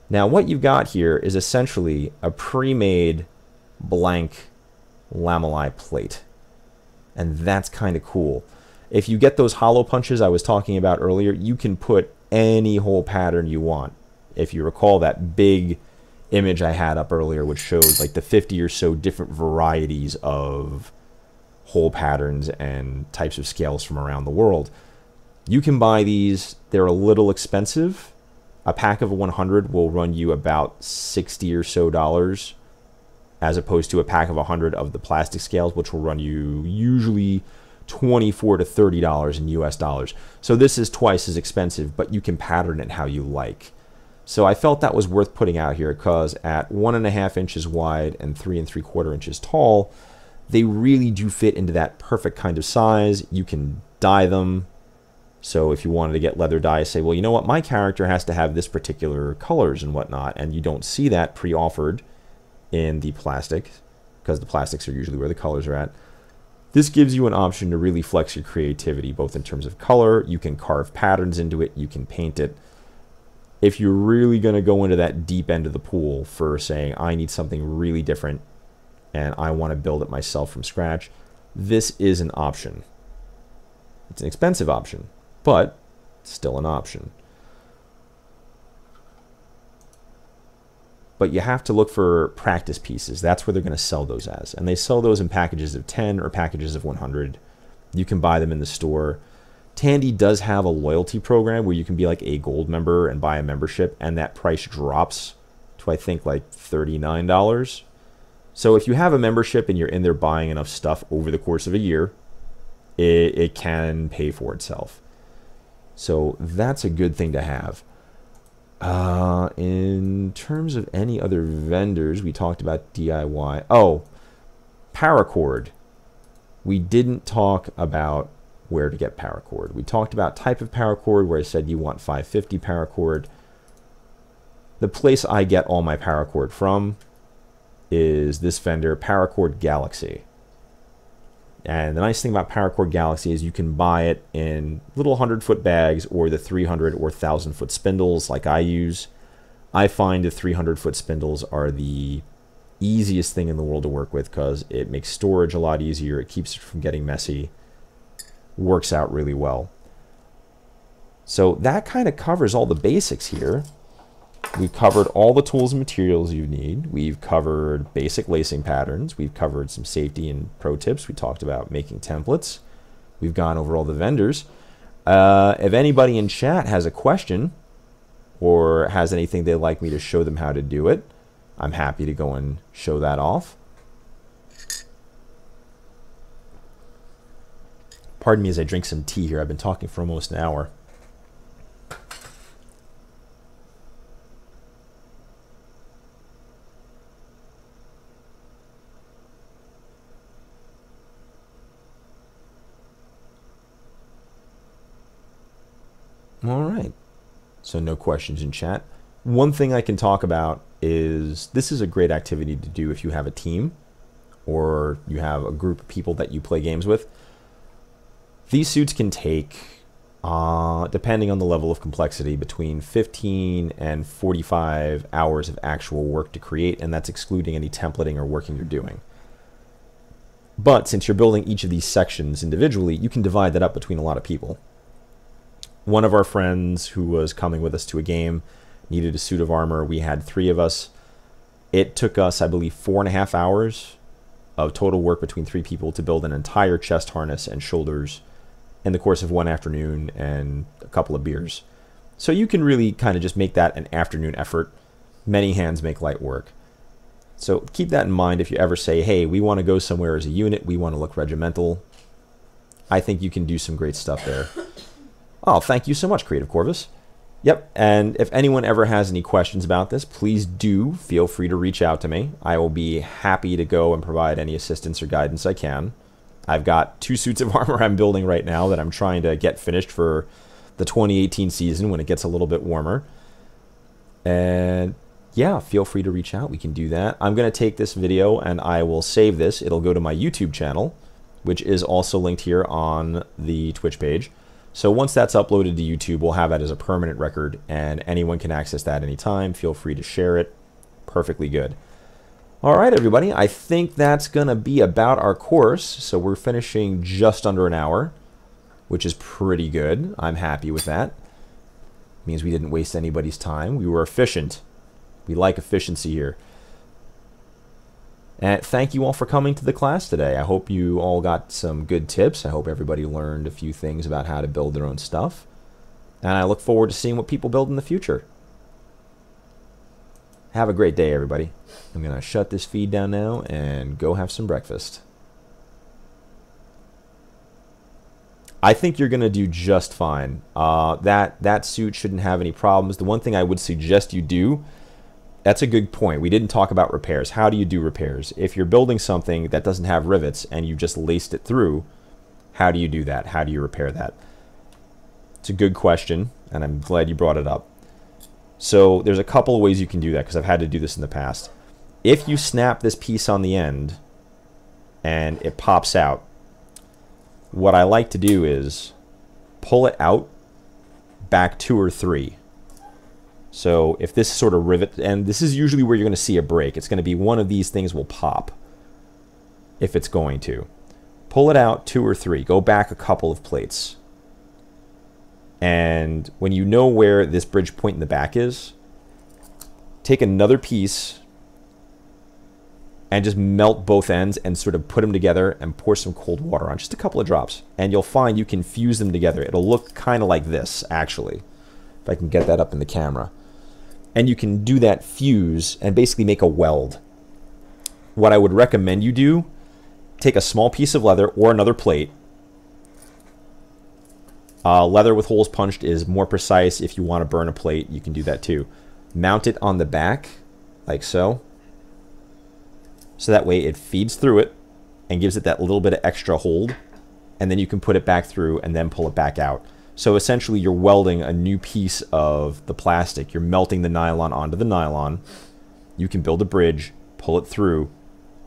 Now, what you've got here is essentially a pre-made blank lamellae plate. And that's kind of cool. If you get those hollow punches I was talking about earlier, you can put any whole pattern you want. If you recall that big image I had up earlier, which shows like the 50 or so different varieties of whole patterns and types of scales from around the world. You can buy these. They're a little expensive. A pack of 100 will run you about $60 or so. as opposed to a pack of 100 of the plastic scales, which will run you usually $24 to $30 in US dollars. So this is twice as expensive, but you can pattern it how you like. So I felt that was worth putting out here, because at 1.5 inches wide and 3 3/4 inches tall, they really do fit into that perfect kind of size. You can dye them. So if you wanted to get leather dye, say, well, you know what, my character has to have this particular colors and whatnot, and you don't see that pre-offered in the plastic, because the plastics are usually where the colors are at. This gives you an option to really flex your creativity, both in terms of color, you can carve patterns into it, you can paint it. If you're really going to go into that deep end of the pool for saying, I need something really different and I want to build it myself from scratch, this is an option. It's an expensive option, but still an option. But you have to look for practice pieces. That's where they're going to sell those as. And they sell those in packages of 10 or packages of 100. You can buy them in the store. Tandy does have a loyalty program where you can be like a gold member and buy a membership, and that price drops to, I think, like $39. So if you have a membership and you're in there buying enough stuff over the course of a year, it can pay for itself. So that's a good thing to have. In terms of any other vendors, we talked about DIY. Oh, Paracord. We didn't talk about where to get Paracord. We talked about type of Paracord, where I said you want 550 Paracord. The place I get all my Paracord from is this vendor, Paracord Galaxy. And the nice thing about Paracord Galaxy is you can buy it in little 100-foot bags or the 300 or 1,000-foot spindles like I use. I find the 300-foot spindles are the easiest thing in the world to work with, because it makes storage a lot easier, it keeps it from getting messy, works out really well. So that kind of covers all the basics here. We've covered all the tools and materials you need. We've covered basic lacing patterns. We've covered some safety and pro tips. We talked about making templates. We've gone over all the vendors. If anybody in chat has a question or has anything they'd like me to show them how to do it, I'm happy to go and show that off. Pardon me as I drink some tea here. I've been talking for almost an hour. All right, so no questions in chat. One thing I can talk about is this is a great activity to do if you have a team or you have a group of people that you play games with. These suits can take, depending on the level of complexity, between 15 and 45 hours of actual work to create, and that's excluding any templating or working you're doing. But since you're building each of these sections individually, you can divide that up between a lot of people. One of our friends who was coming with us to a game needed a suit of armor. We had 3 of us. It took us, I believe, 4.5 hours of total work between 3 people to build an entire chest harness and shoulders in the course of one afternoon and a couple of beers. So you can really kind of just make that an afternoon effort. Many hands make light work. So keep that in mind if you ever say, hey, we want to go somewhere as a unit. We want to look regimental. I think you can do some great stuff there. Oh, thank you so much, Creative Corvus. Yep, and if anyone ever has any questions about this, please do feel free to reach out to me. I will be happy to go and provide any assistance or guidance I can. I've got 2 suits of armor I'm building right now that I'm trying to get finished for the 2018 season when it gets a little bit warmer. And yeah, feel free to reach out. We can do that. I'm going to take this video and I will save this. It'll go to my YouTube channel, which is also linked here on the Twitch page. So once that's uploaded to YouTube, we'll have that as a permanent record, and anyone can access that anytime. Feel free to share it. Perfectly good. All right, everybody. I think that's going to be about our course. So we're finishing just under an hour, which is pretty good. I'm happy with that. It means we didn't waste anybody's time. We were efficient. We like efficiency here. And thank you all for coming to the class today. I hope you all got some good tips. I hope everybody learned a few things about how to build their own stuff. And I look forward to seeing what people build in the future. Have a great day, everybody. I'm going to shut this feed down now and go have some breakfast. I think you're going to do just fine. That suit shouldn't have any problems. The one thing I would suggest you do, that's a good point. We didn't talk about repairs. How do you do repairs? If you're building something that doesn't have rivets and you just laced it through, how do you do that? How do you repair that? It's a good question, and I'm glad you brought it up. So there's a couple of ways you can do that, because I've had to do this in the past. If you snap this piece on the end and it pops out, what I like to do is pull it out back 2 or 3. So if this sort of rivet, and this is usually where you're going to see a break. It's going to be one of these things will pop if it's going to. Pull it out 2 or 3. Go back a couple of plates. And when you know where this bridge point in the back is, take another piece and just melt both ends and sort of put them together and pour some cold water on, just a couple of drops. And you'll find you can fuse them together. It'll look kind of like this, actually, if I can get that up in the camera. And you can do that fuse and basically make a weld. What I would recommend you do, take a small piece of leather or another plate. Leather with holes punched is more precise. If you want to burn a plate, you can do that too. Mount it on the back, like so. So that way it feeds through it and gives it that little bit of extra hold. And then you can put it back through and then pull it back out. So essentially you're welding a new piece of the plastic. You're melting the nylon onto the nylon. You can build a bridge, pull it through.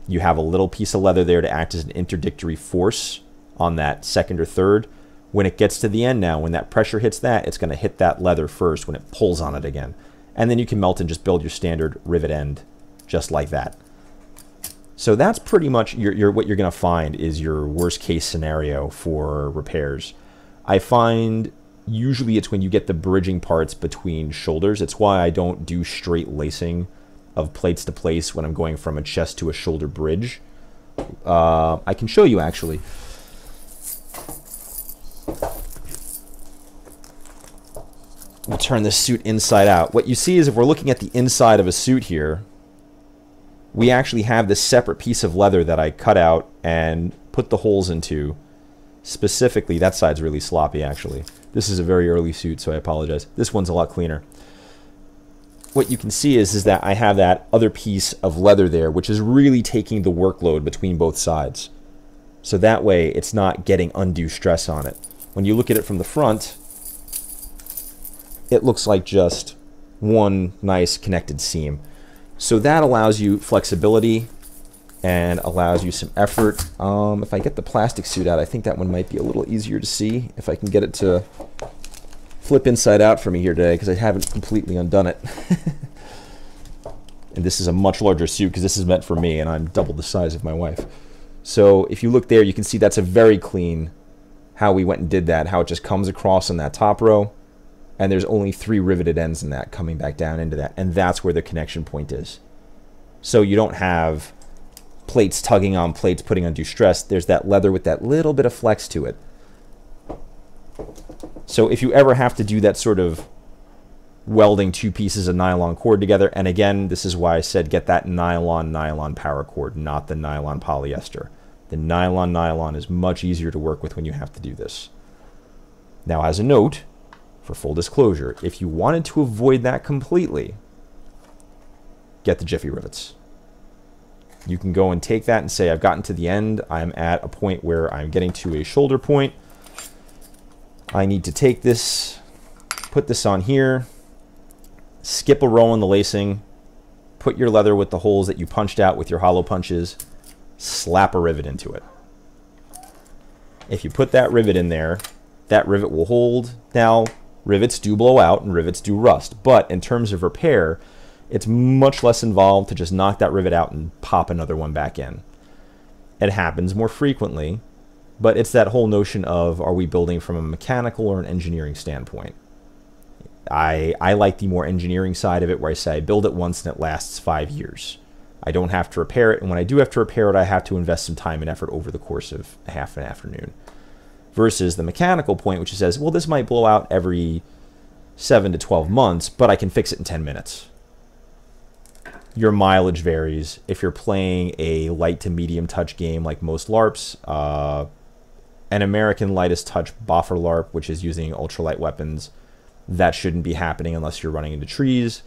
You have a little piece of leather there to act as an interdictory force on that second or third. When it gets to the end now, when that pressure hits that, it's going to hit that leather first when it pulls on it again. And then you can melt and just build your standard rivet end just like that. So that's pretty much what you're going to find is your worst case scenario for repairs. I find usually it's when you get the bridging parts between shoulders. It's why I don't do straight lacing of plates to place when I'm going from a chest to a shoulder bridge. I can show you actually. We'll turn this suit inside out. What you see is if we're looking at the inside of a suit here, we actually have this separate piece of leather that I cut out and put the holes into. Specifically, that side's really sloppy actually. This is a very early suit, so I apologize. This one's a lot cleaner. What you can see is that I have that other piece of leather there, which is really taking the workload between both sides. So that way, it's not getting undue stress on it. When you look at it from the front, it looks like just one nice connected seam. So that allows you flexibility and allows you some effort. If I get the plastic suit out, I think that one might be a little easier to see if I can get it to flip inside out for me here today because I haven't completely undone it. And this is a much larger suit because this is meant for me and I'm double the size of my wife. So if you look there, you can see that's a very clean, how we went and did that, how it just comes across in that top row. And there's only 3 riveted ends in that coming back down into that. And that's where the connection point is. So you don't have plates tugging on plates, putting undue stress. There's that leather with that little bit of flex to it. So if you ever have to do that sort of welding 2 pieces of nylon cord together, and again, this is why I said get that nylon paracord, not the nylon polyester. The nylon is much easier to work with when you have to do this. Now, as a note, for full disclosure, if you wanted to avoid that completely, get the Jiffy rivets. You can go and take that and say, I've gotten to the end. I'm at a point where I'm getting to a shoulder point. I need to take this, put this on here, skip a row in the lacing, put your leather with the holes that you punched out with your hollow punches, slap a rivet into it. If you put that rivet in there, that rivet will hold. Now, rivets do blow out and rivets do rust, but in terms of repair, it's much less involved to just knock that rivet out and pop another one back in. It happens more frequently, but it's that whole notion of, are we building from a mechanical or an engineering standpoint? I like the more engineering side of it where I say I build it once and it lasts 5 years. I don't have to repair it, and when I do have to repair it, I have to invest some time and effort over the course of half an afternoon. Versus the mechanical point, which says, well, this might blow out every 7 to 12 months, but I can fix it in 10 minutes. your mileage varies. If you're playing a light to medium touch game like most LARPs, an American lightest touch boffer LARP, which is using ultralight weapons, that shouldn't be happening unless you're running into trees.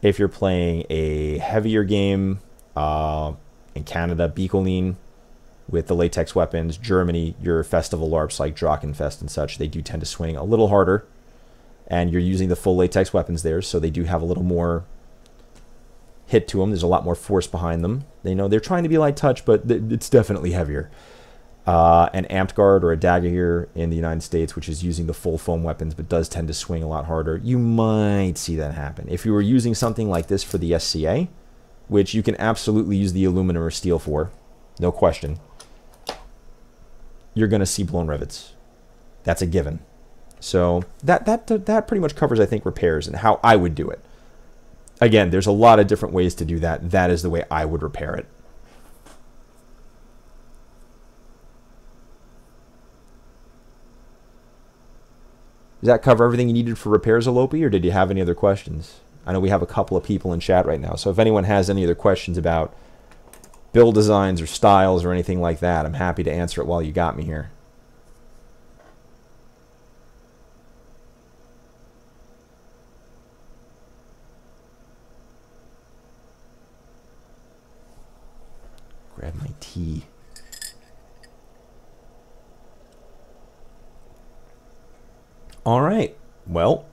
If you're playing a heavier game, in Canada, Bicoline, with the latex weapons, Germany, your festival LARPs like Drakenfest and such, they do tend to swing a little harder, and you're using the full latex weapons there, so they do have a little more hit to them. There's a lot more force behind them. They know they're trying to be light touch, but it's definitely heavier. An Amtgard or a dagger here in the United States, which is using the full foam weapons but does tend to swing a lot harder. You might see that happen. If you were using something like this for the SCA, which you can absolutely use the aluminum or steel for, no question, you're going to see blown rivets. That's a given. So that pretty much covers, I think, repairs and how I would do it. Again, there's a lot of different ways to do that. That is the way I would repair it. Does that cover everything you needed for repairs, Alopi, or did you have any other questions? I know we have a couple of people in chat right now, so if anyone has any other questions about build designs or styles or anything like that, I'm happy to answer it while you got me here. Grab my tea. All right, well,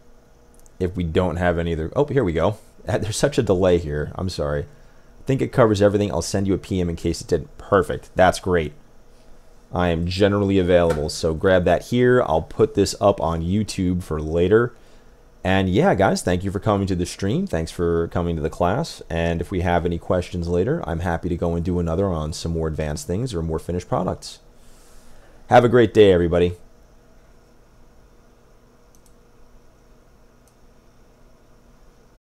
if we don't have any other... Oh, here we go. There's such a delay here. I'm sorry. I think it covers everything. I'll send you a PM in case it didn't. Perfect. That's great. I am generally available, so grab that here. I'll put this up on YouTube for later. And yeah, guys, thank you for coming to the stream. Thanks for coming to the class. And if we have any questions later, I'm happy to go and do another on some more advanced things or more finished products. Have a great day, everybody.